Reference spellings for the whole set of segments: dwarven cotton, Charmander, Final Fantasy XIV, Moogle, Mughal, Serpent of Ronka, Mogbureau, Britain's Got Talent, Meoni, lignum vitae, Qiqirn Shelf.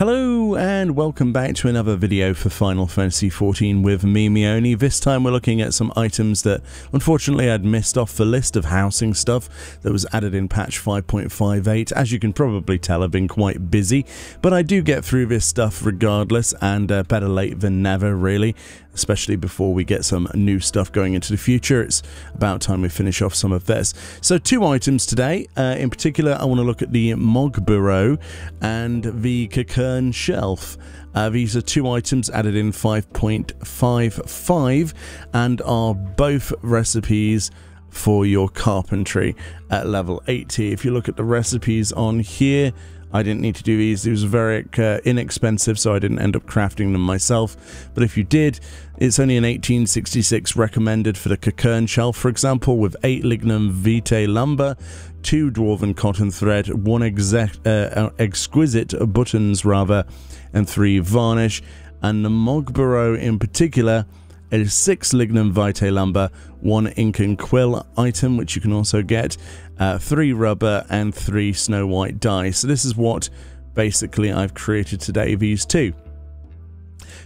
Hello and welcome back to another video for Final Fantasy XIV with me, Meoni. This time we're looking at some items that unfortunately I'd missed off the list of housing stuff that was added in patch 5.58. As you can probably tell, I've been quite busy, but I do get through this stuff regardless, and better late than never really, especially before we get some new stuff going into the future. It's about time we finish off some of this. So two items today. In particular, I want to look at the Mogbureau and the Qiqirn Shelf. These are two items added in 5.55 and are both recipes for your carpentry at level 80. If you look at the recipes on here, I didn't need to do these. It was very inexpensive, so I didn't end up crafting them myself. But if you did, it's only an 1866 recommended for the Qiqirn Shelf, for example, with 8 lignum vitae lumber, 2 dwarven cotton thread, 1 exquisite buttons rather, and 3 varnish. And the Mogbureau in particular is 6 lignum vitae lumber, 1 ink and quill item, which you can also get, 3 rubber and 3 snow white dye. So this is what basically I've created today, these two.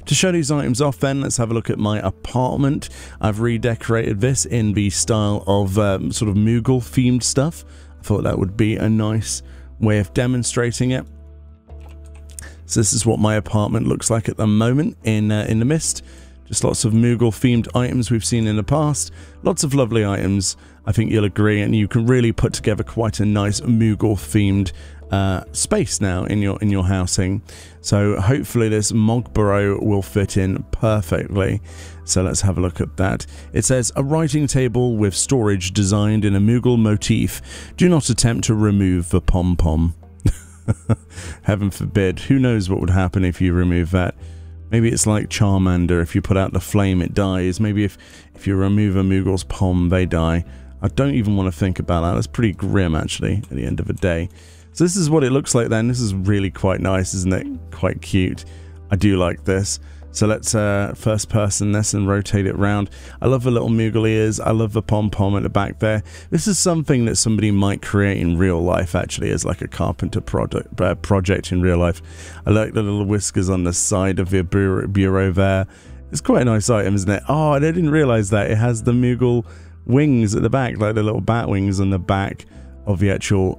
To show these items off then, let's have a look at my apartment. I've redecorated this in the style of sort of Mughal themed stuff. I thought that would be a nice way of demonstrating it. So this is what my apartment looks like at the moment in the mist. Just lots of Mughal themed items we've seen in the past. Lots of lovely items, I think you'll agree, and you can really put together quite a nice Mughal themed space now in your housing. So hopefully this Mogbureau will fit in perfectly. So let's have a look at that. It says, a writing table with storage designed in a Mughal motif. Do not attempt to remove the pom-pom. Heaven forbid. Who knows what would happen if you remove that? Maybe it's like Charmander, if you put out the flame it dies. Maybe if you remove a Mughal's pom, they die. I don't even want to think about that. That's pretty grim actually at the end of the day. So this is what it looks like then. This is really quite nice, isn't it? Quite cute. I do like this. So let's first person this and rotate it round. I love the little Mughal ears. I love the pom-pom at the back there. This is something that somebody might create in real life actually, as like a carpenter project in real life. I like the little whiskers on the side of the bureau there. It's quite a nice item, isn't it? Oh, I didn't realize that. It has the Mughal wings at the back, like the little bat wings on the back of the actual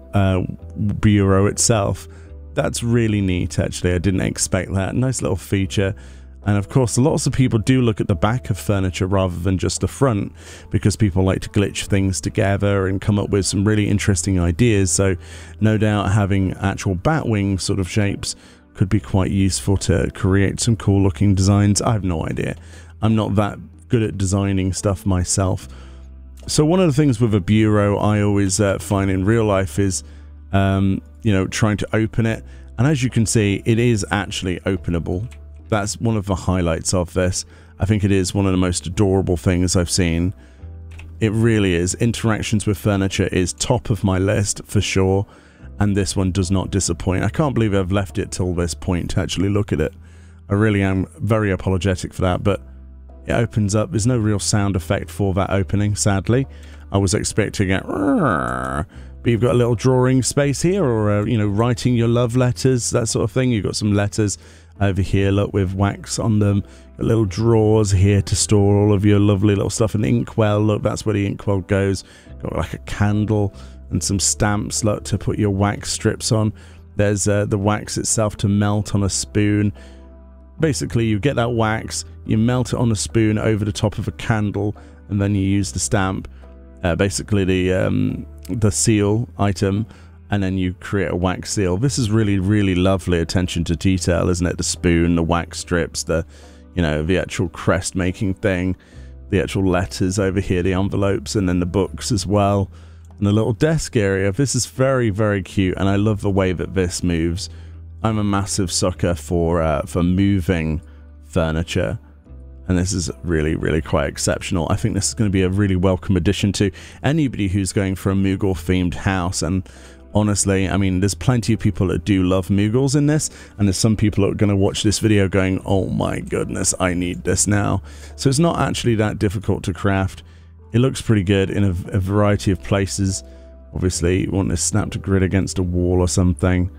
bureau itself. That's really neat actually. I didn't expect that. Nice little feature. And of course, lots of people do look at the back of furniture rather than just the front, because people like to glitch things together and come up with some really interesting ideas. So no doubt having actual bat wing sort of shapes could be quite useful to create some cool looking designs. I have no idea. I'm not that good at designing stuff myself. So one of the things with a bureau I always find in real life is, you know, trying to open it. And as you can see, it is actually openable. That's one of the highlights of this. I think it is one of the most adorable things I've seen. It really is. Interactions with furniture is top of my list for sure, and this one does not disappoint. I can't believe I've left it till this point to actually look at it. I really am very apologetic for that, but it opens up. There's no real sound effect for that opening, sadly. I was expecting it. But you've got a little drawing space here, or you know, writing your love letters, that sort of thing. You've got some letters over here, look, with wax on them. Got little drawers here to store all of your lovely little stuff. An inkwell, look, that's where the inkwell goes. Got like a candle and some stamps, look, to put your wax strips on. There's the wax itself to melt on a spoon. Basically, you get that wax, you melt it on a spoon over the top of a candle, and then you use the stamp, basically the seal item, and then you create a wax seal. This is really, really lovely attention to detail, isn't it? The spoon, the wax strips, the, you know, the actual crest making thing, the actual letters over here, the envelopes, and then the books as well, and the little desk area. This is very, very cute, and I love the way that this moves. I'm a massive sucker for moving furniture, and this is really, really quite exceptional. I think this is going to be a really welcome addition to anybody who's going for a Mughal themed house. And honestly, I mean, there's plenty of people that do love Mughals in this, and there's some people that are going to watch this video going, oh my goodness, I need this now. So it's not actually that difficult to craft. It looks pretty good in a variety of places. Obviously, you want this snapped to grid against a wall or something.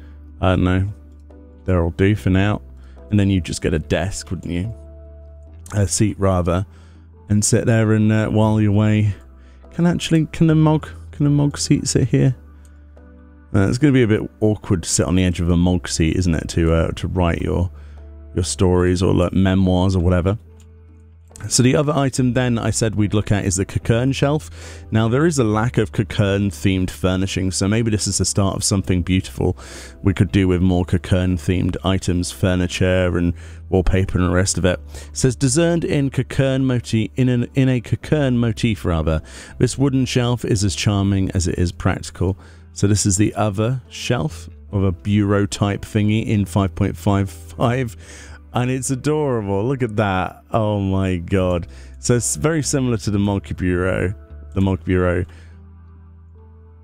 I don't know. There'll do for now. And then you just get a desk, wouldn't you? A seat rather, and sit there and while you're away. Can the mog seat sit here? It's going to be a bit awkward to sit on the edge of a mog seat, isn't it? To write your stories or like memoirs or whatever. So the other item then I said we'd look at is the Qiqirn Shelf. Now there is a lack of Qiqirn themed furnishings, so maybe this is the start of something beautiful we could do with more Qiqirn themed items, furniture and wallpaper and the rest of it. It says designed in Qiqirn motif, in a Qiqirn motif rather. This wooden shelf is as charming as it is practical. So this is the other shelf of a bureau type thingy in 5.55. And it's adorable. Look at that. Oh my god. So it's very similar to the Mogbureau. The Mogbureau.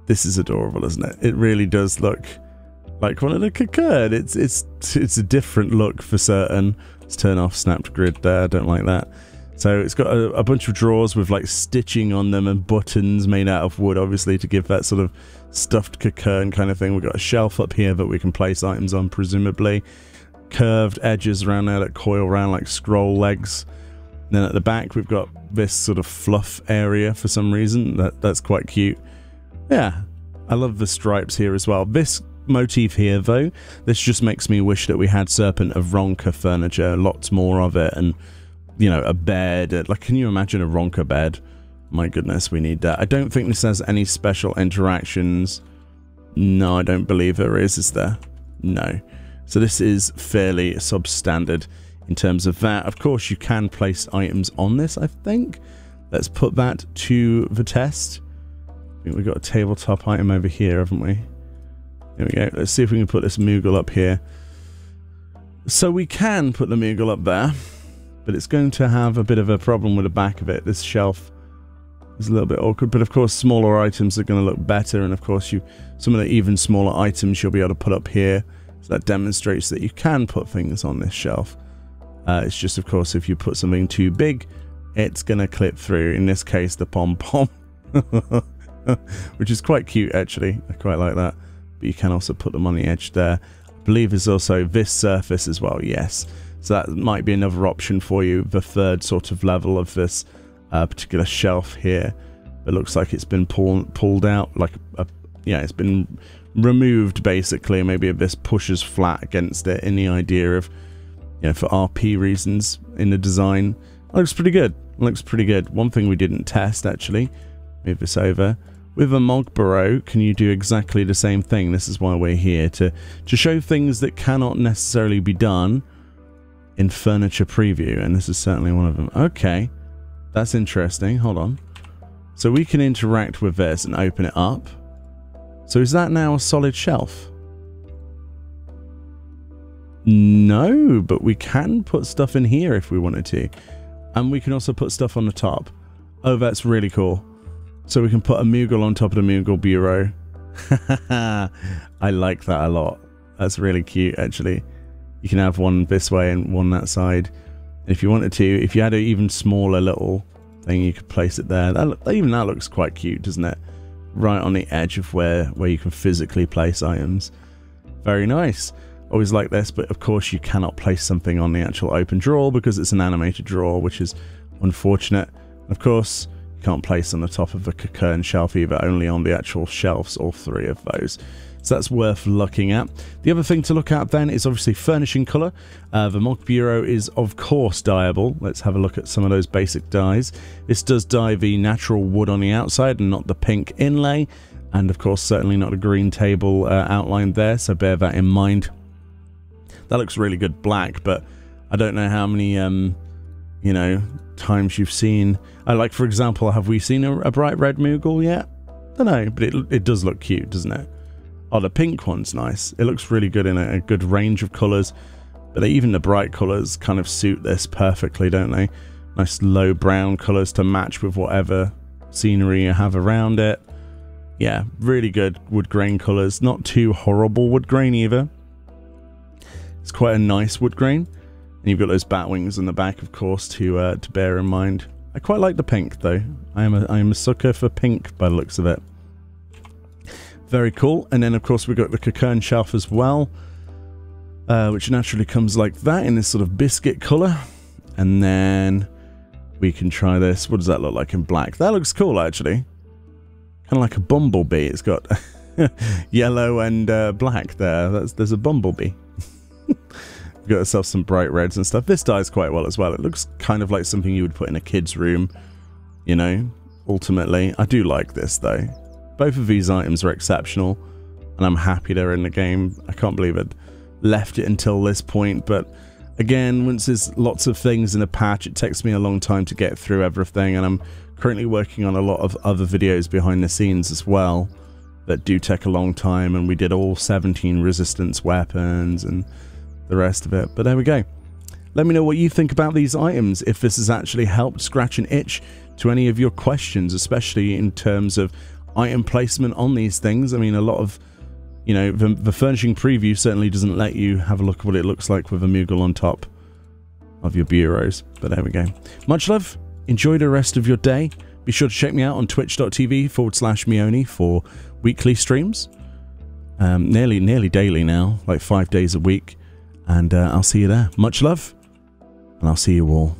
This is adorable, isn't it? It really does look like one of the Qiqirn. It's a different look for certain. Let's turn off snapped grid there. I don't like that. So it's got a bunch of drawers with like stitching on them and buttons made out of wood, obviously, to give that sort of stuffed Qiqirn kind of thing. We've got a shelf up here that we can place items on, presumably. Curved edges around there that coil around like scroll legs. And then at the back we've got this sort of fluff area for some reason. That's quite cute. Yeah, I love the stripes here as well. This motif here though, this just makes me wish that we had Serpent of Ronka furniture, lots more of it, and you know, a bed. Like, can you imagine a Ronka bed? My goodness, we need that. I don't think this has any special interactions. No, I don't believe there is there? No. So this is fairly substandard in terms of that. Of course, you can place items on this, I think. Let's put that to the test. I think we've got a tabletop item over here, haven't we? There we go. Let's see if we can put this Moogle up here. So we can put the Moogle up there, but it's going to have a bit of a problem with the back of it. This shelf is a little bit awkward, but of course, smaller items are going to look better. And of course, some of the even smaller items you'll be able to put up here. So that demonstrates that you can put things on this shelf. It's just, of course, if you put something too big, it's going to clip through. In this case, the pom-pom, which is quite cute, actually. I quite like that. But you can also put them on the edge there. I believe there's also this surface as well, yes. So that might be another option for you, the third sort of level of this particular shelf here. It looks like it's been pulled out, like, yeah, it's been removed basically. Maybe this pushes flat against it in the idea of, you know, for RP reasons in the design. It looks pretty good. It looks pretty good. One thing we didn't test actually, move this over. With a Mogbureau, can you do exactly the same thing? This is why we're here, to show things that cannot necessarily be done in furniture preview, and this is certainly one of them. Okay, that's interesting. Hold on. So we can interact with this and open it up. So is that now a solid shelf? No, but we can put stuff in here if we wanted to. And we can also put stuff on the top. Oh, that's really cool. So we can put a Moogle on top of the Moogle bureau. I like that a lot. That's really cute, actually. You can have one this way and one that side. And if you wanted to, if you had an even smaller little thing, you could place it there. Even that looks quite cute, doesn't it? Right on the edge of where you can physically place items. Very nice. Always like this, but of course you cannot place something on the actual open drawer because it's an animated drawer, which is unfortunate. Of course, you can't place on the top of a Qiqirn shelf either, only on the actual shelves, all three of those. So that's worth looking at. The other thing to look at then is obviously furnishing colour. The Mogbureau is of course dyeable. Let's have a look at some of those basic dyes. This does dye the natural wood on the outside and not the pink inlay. And of course certainly not a green table outlined there, so bear that in mind. That looks really good black, but I don't know how many, you know, times you've seen. Like, for example, have we seen a bright red Moogle yet? I don't know, but it does look cute, doesn't it? Oh, the pink one's nice. It looks really good in a good range of colours. But even the bright colours kind of suit this perfectly, don't they? Nice low brown colours to match with whatever scenery you have around it. Yeah, really good wood grain colours. Not too horrible wood grain either. It's quite a nice wood grain. And you've got those bat wings in the back, of course, to bear in mind. I quite like the pink, though. I am a sucker for pink by the looks of it. Very cool. And then of course we've got the Qiqirn shelf as well. which naturally comes like that in this sort of biscuit color. And then we can try this. What does that look like in black? That looks cool, actually. Kind of like a bumblebee. It's got yellow and black there. There's a bumblebee. We've got ourselves some bright reds and stuff. This dye's quite well as well. It looks kind of like something you would put in a kid's room, you know, ultimately. I do like this, though. Both of these items are exceptional, and I'm happy they're in the game. I can't believe it left it until this point, but again, once there's lots of things in a patch, it takes me a long time to get through everything, and I'm currently working on a lot of other videos behind the scenes as well that do take a long time, and we did all 17 resistance weapons and the rest of it. But there we go. Let me know what you think about these items, if this has actually helped scratch an itch to any of your questions, especially in terms of item placement on these things. I mean, a lot of, you know, the furnishing preview certainly doesn't let you have a look at what it looks like with a Moogle on top of your bureaus. But there we go. Much love. Enjoy the rest of your day. Be sure to check me out on twitch.tv/Meoni for weekly streams. Nearly daily now, like 5 days a week. And I'll see you there. Much love. And I'll see you all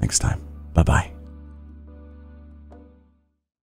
next time. Bye-bye.